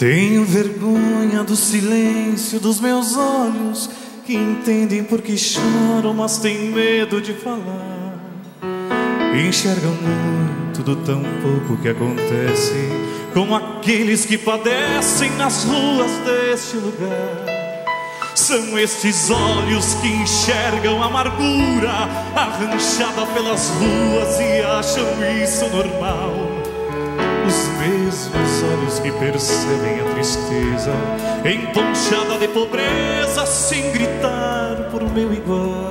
Tenho vergonha do silêncio dos meus olhos, que entendem porque choram, mas têm medo de falar. Enxergam muito do tão pouco que acontece, como aqueles que padecem nas ruas deste lugar. São estes olhos que enxergam a amargura arranjada pelas ruas e acham isso normal. Os mesmos olhos que percebem a tristeza emponchada de pobreza sem gritar por meu igual.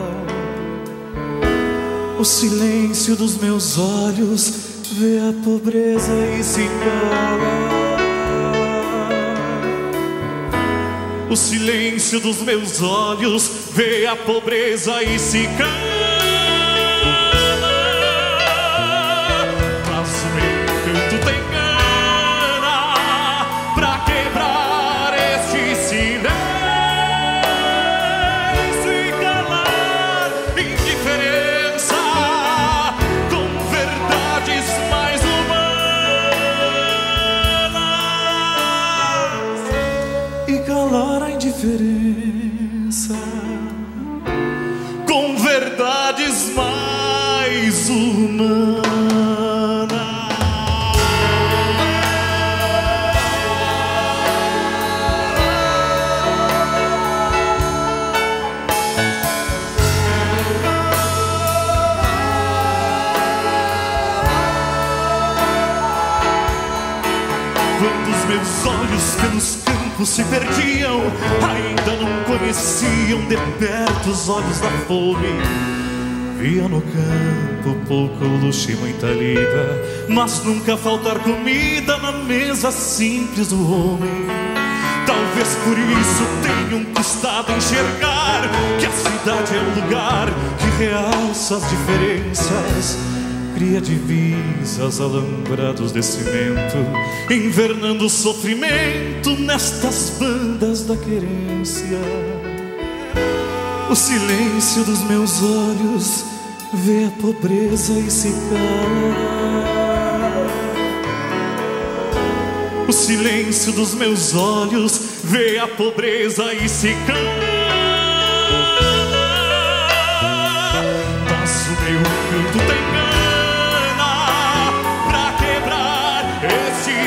O silêncio dos meus olhos vê a pobreza e se cala. O silêncio dos meus olhos vê a pobreza e se cala. Com verdades mais humanas. Quando os meus olhos pelos campos se perdiam, ainda não conheciam de perto os olhos da fome. Via no campo pouco luxo e muita lida, mas nunca faltar comida na mesa simples do homem. Talvez por isso tenham custado enxergar que a cidade é um lugar que realça as diferenças. Cria divisas, alambrados de cimento, invernando o sofrimento nestas bandas da querência. O silêncio dos meus olhos vê a pobreza e se cala. O silêncio dos meus olhos vê a pobreza e se cala. Mas o meu canto tem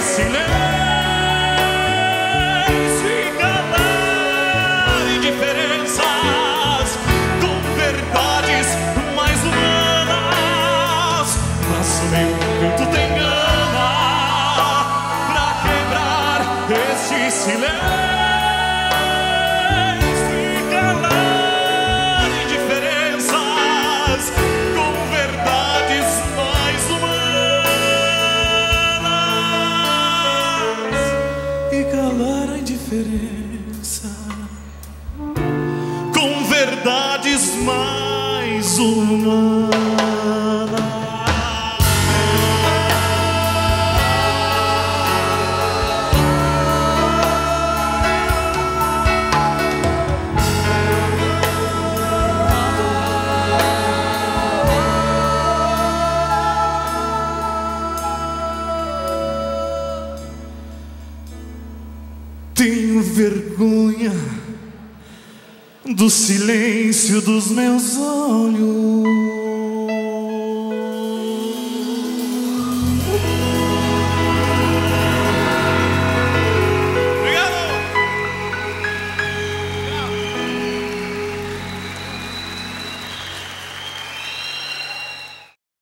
silêncio, calar indiferenças com verdades mais humanas. Mas o meu canto tem alma pra quebrar este silêncio. Com verdades mais humanas. Tenho vergonha do silêncio dos meus olhos.